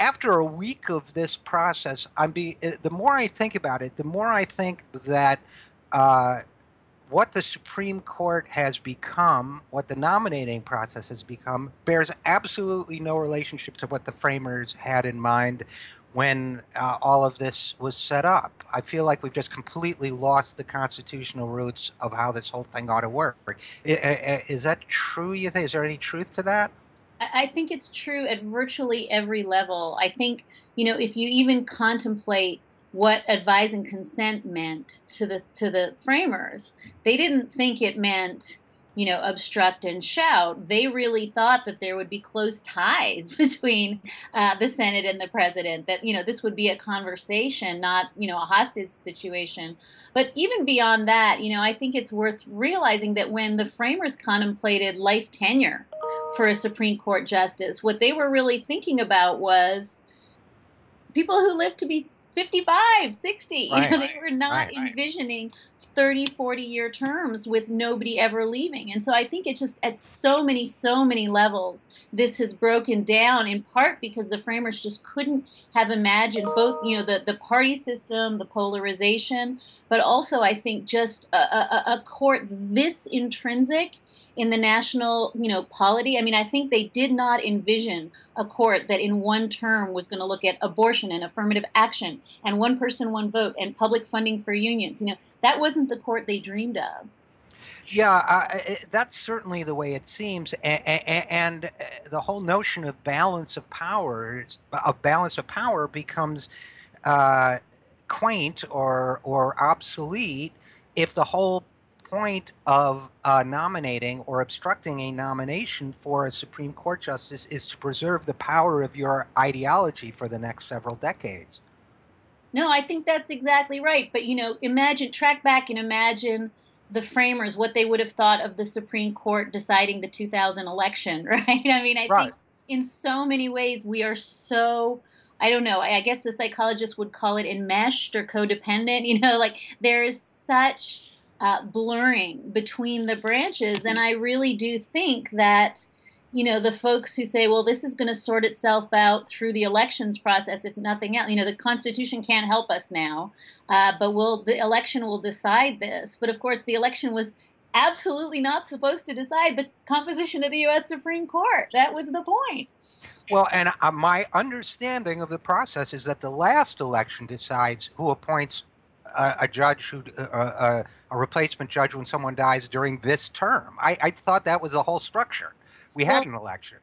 after a week of this process, the more I think about it, the more I think that what the Supreme Court has become, what the nominating process has become, bears absolutely no relationship to what the framers had in mind when all of this was set up. I feel like we've just completely lost the constitutional roots of how this whole thing ought to work. Is that true, you think? Is there any truth to that? I think it's true at virtually every level. I think, you know, if you even contemplate what advise and consent meant to the framers, they didn't think it meant, you know, obstruct and shout. They really thought that there would be close ties between the Senate and the president, that, you know, this would be a conversation, not, you know, a hostage situation. But even beyond that, you know, I think it's worth realizing that when the framers contemplated life tenure for a Supreme Court justice, what they were really thinking about was people who lived to be 55, 60. Right, you know, they were not envisioning 30, 40-year terms with nobody ever leaving. And so I think it's just at so many levels, this has broken down, in part because the framers just couldn't have imagined both, you know, the party system, the polarization, but also I think just a court this intrinsic in the national, you know, polity. I mean, I think they did not envision a court that in one term was going to look at abortion and affirmative action and one person, one vote and public funding for unions. You know, that wasn't the court they dreamed of. Yeah, that's certainly the way it seems. And the whole notion of balance of power becomes quaint or obsolete if the whole point of nominating or obstructing a nomination for a Supreme Court justice is to preserve the power of your ideology for the next several decades. No, I think that's exactly right. But, you know, track back and imagine the framers, what they would have thought of the Supreme Court deciding the 2000 election, right? I mean, I think in so many ways we are so... I don't know, I guess the psychologists would call it enmeshed or codependent. You know, like there is such... blurring between the branches. And I really do think that, you know, the folks who say, well, this is going to sort itself out through the elections process, if nothing else, you know, the Constitution can't help us now, but the election will decide this. But of course, the election was absolutely not supposed to decide the composition of the U.S. Supreme Court. That was the point. Well, and my understanding of the process is that the last election decides who appoints a judge, a replacement judge when someone dies during this term. I thought that was the whole structure. We had an election.